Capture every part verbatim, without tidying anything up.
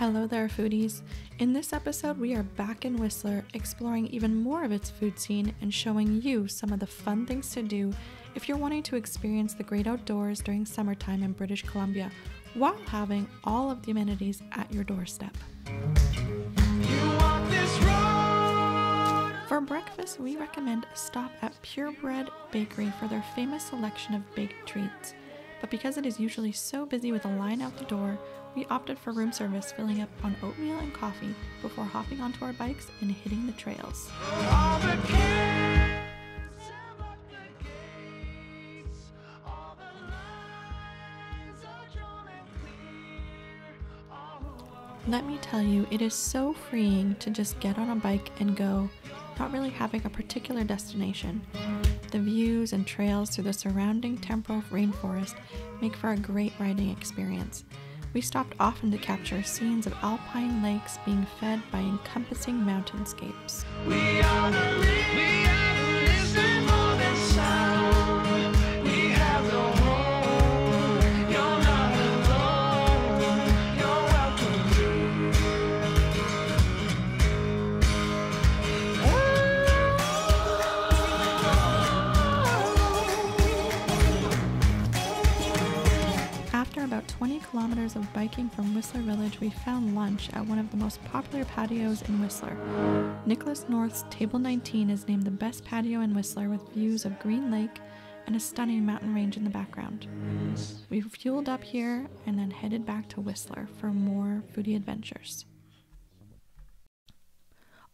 Hello there, foodies! In this episode, we are back in Whistler, exploring even more of its food scene and showing you some of the fun things to do if you're wanting to experience the great outdoors during summertime in British Columbia, while having all of the amenities at your doorstep. For breakfast, we recommend a stop at Pure Bread Bakery for their famous selection of baked treats. But because it is usually so busy with a line out the door, we opted for room service, filling up on oatmeal and coffee before hopping onto our bikes and hitting the trails. Let me tell you, it is so freeing to just get on a bike and go, not really having a particular destination. The views and trails through the surrounding temporal rainforest make for a great riding experience. We stopped often to capture scenes of alpine lakes being fed by encompassing mountainscapes. We are the we are the listening more than sound. We have no home. You're not alone. You're welcome to. After about twenty kilometers of biking from Whistler Village, we found lunch at one of the most popular patios in Whistler. Nicholas North's Table nineteen is named the best patio in Whistler, with views of Green Lake and a stunning mountain range in the background. We fueled up here and then headed back to Whistler for more foodie adventures.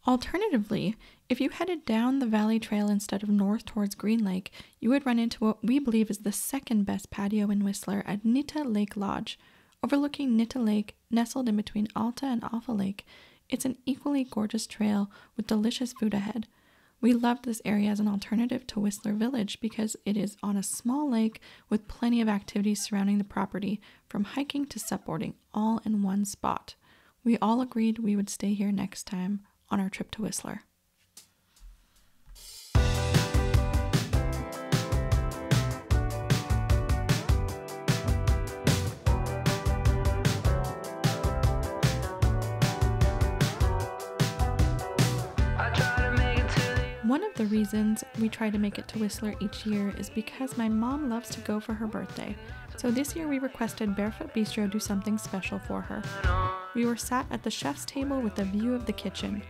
Alternatively, if you headed down the Valley Trail instead of north towards Green Lake, you would run into what we believe is the second best patio in Whistler at Nita Lake Lodge. Overlooking Nita Lake, nestled in between Alta and Alpha Lake, it's an equally gorgeous trail with delicious food ahead. We loved this area as an alternative to Whistler Village because it is on a small lake with plenty of activities surrounding the property, from hiking to supboarding, all in one spot. We all agreed we would stay here next time on our trip to Whistler. One of the reasons we try to make it to Whistler each year is because my mom loves to go for her birthday. So this year we requested Bearfoot Bistro do something special for her. We were sat at the chef's table with a view of the kitchen.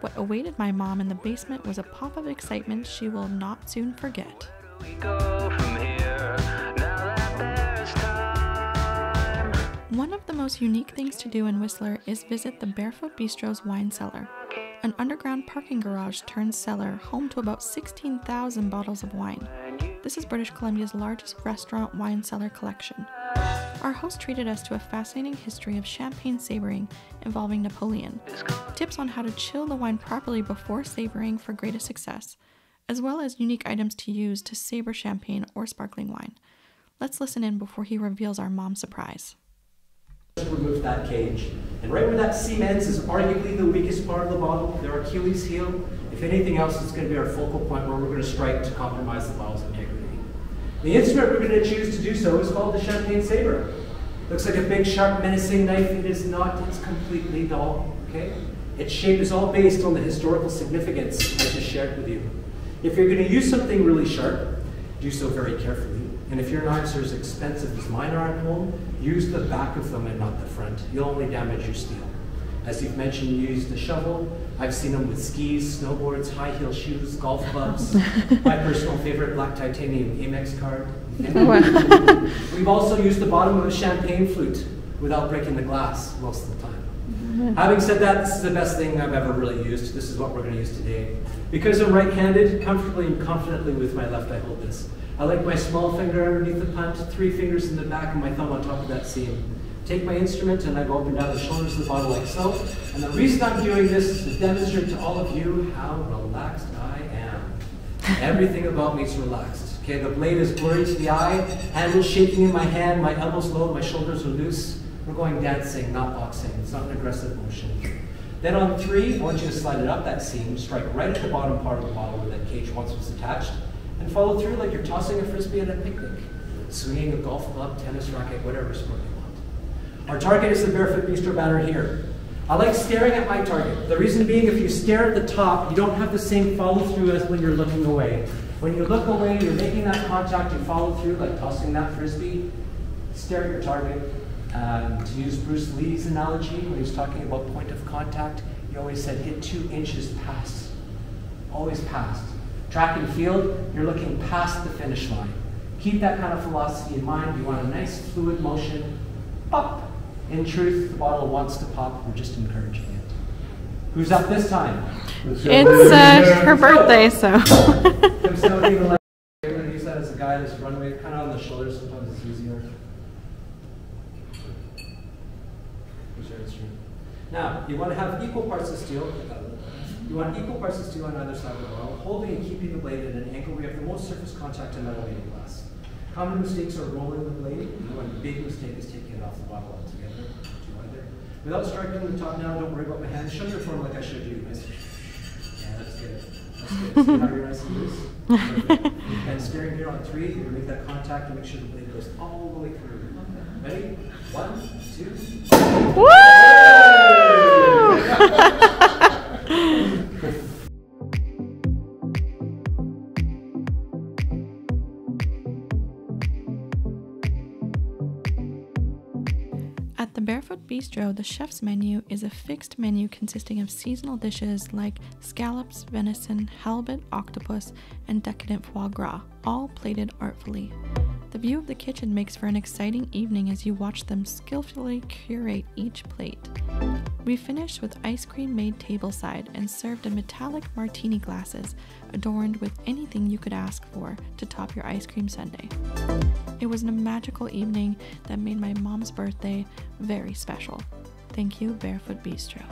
What awaited my mom in the basement was a pop of excitement she will not soon forget. We go from here, now that there's time. One of the most unique things to do in Whistler is visit the Bearfoot Bistro's wine cellar. An underground parking garage turned cellar, home to about sixteen thousand bottles of wine. This is British Columbia's largest restaurant wine cellar collection. Our host treated us to a fascinating history of champagne savoring involving Napoleon, tips on how to chill the wine properly before savoring for greatest success, as well as unique items to use to savor champagne or sparkling wine. Let's listen in before he reveals our mom's surprise. Just remove that cage, and right where that seam ends is arguably the weakest part of the bottle, their Achilles heel. If anything else, it's going to be our focal point where we're going to strike to compromise the bottle's integrity. The instrument we're going to choose to do so is called the champagne saber. Looks like a big, sharp, menacing knife. It is not. It's completely dull. Okay? Its shape is all based on the historical significance I just shared with you. If you're going to use something really sharp, do so very carefully. And if your knives are as expensive as mine are at home, use the back of them and not the front. You'll only damage your steel. As you've mentioned, you use the shovel. I've seen them with skis, snowboards, high heel shoes, golf clubs. My personal favorite, black titanium Amex card. We've also used the bottom of a champagne flute without breaking the glass most of the time. Mm-hmm. Having said that, this is the best thing I've ever really used. This is what we're going to use today. Because I'm right-handed, comfortably and confidently with my left, I hold this. I like my small finger underneath the punt, three fingers in the back, and my thumb on top of that seam. Take my instrument, and I go up and down the shoulders of the bottle like so. And the reason I'm doing this is to demonstrate to all of you how relaxed I am. Everything about me is relaxed. Okay, the blade is blurry to the eye, handle shaking in my hand, my elbows low, my shoulders are loose. We're going dancing, not boxing. It's not an aggressive motion. Then on three, I want you to slide it up that seam, strike right at the bottom part of the bottle where that cage once was attached, and follow through like you're tossing a frisbee at a picnic, swinging a golf club, tennis racket, whatever sport you want. Our target is the Bearfoot Bistro banner here. I like staring at my target. The reason being, if you stare at the top, you don't have the same follow through as when you're looking away. When you look away, you're making that contact and follow through, like tossing that frisbee. Stare at your target. Um, to use Bruce Lee's analogy, when he was talking about point of contact, he always said hit two inches past. Always past. Track and field, you're looking past the finish line. Keep that kind of philosophy in mind. You want a nice fluid motion. Pop. In truth, the bottle wants to pop. We're just encouraging it. Who's up this time? It's uh, her birthday, so. If somebody would like, I'm going to use that as a guide, as a runway, kind of on the shoulders. Sometimes it's easier. Now, you want to have equal parts of steel. You want equal parts of steel on either side of the barrel, holding and keeping the blade at an angle where you have the most surface contact in metal making glass. Common mistakes are rolling the blade, and one big mistake is taking it off the bottle altogether. Don't do either. Without striking the top now, don't worry about my hands. Show your form like I showed you. Nice. Yeah, that's good. That's good. See how you're nice and loose? Perfect. And staring here on three, you're going to make that contact and make sure the blade goes all the way through. Ready? One, two, three. Woo! At the Bearfoot Bistro, the chef's menu is a fixed menu consisting of seasonal dishes like scallops, venison, halibut, octopus, and decadent foie gras, all plated artfully. The view of the kitchen makes for an exciting evening as you watch them skillfully curate each plate. We finish with ice cream made tableside and served in metallic martini glasses, adorned with anything you could ask for to top your ice cream sundae. It was a magical evening that made my mom's birthday very special. Thank you, Bearfoot Bistro.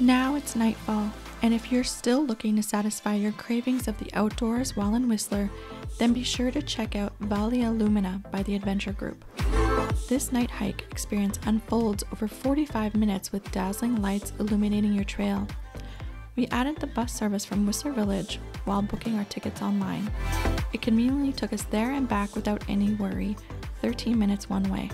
Now it's nightfall, and if you're still looking to satisfy your cravings of the outdoors while in Whistler, then be sure to check out Vallea Lumina by The Adventure Group. This night hike experience unfolds over forty-five minutes with dazzling lights illuminating your trail. We added the bus service from Whistler Village while booking our tickets online. It conveniently took us there and back without any worry, thirteen minutes one way.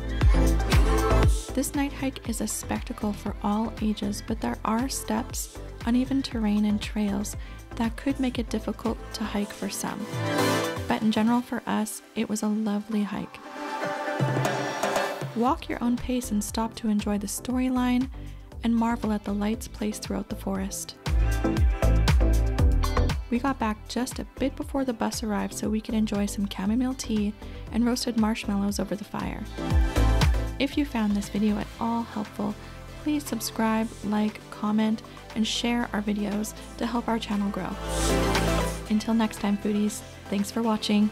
This night hike is a spectacle for all ages, but there are steps, uneven terrain, and trails that could make it difficult to hike for some. But in general for us, it was a lovely hike. Walk your own pace and stop to enjoy the storyline and marvel at the lights placed throughout the forest. We got back just a bit before the bus arrived so we could enjoy some chamomile tea and roasted marshmallows over the fire. If you found this video at all helpful, please subscribe, like, comment, and share our videos to help our channel grow. Until next time, foodies, thanks for watching.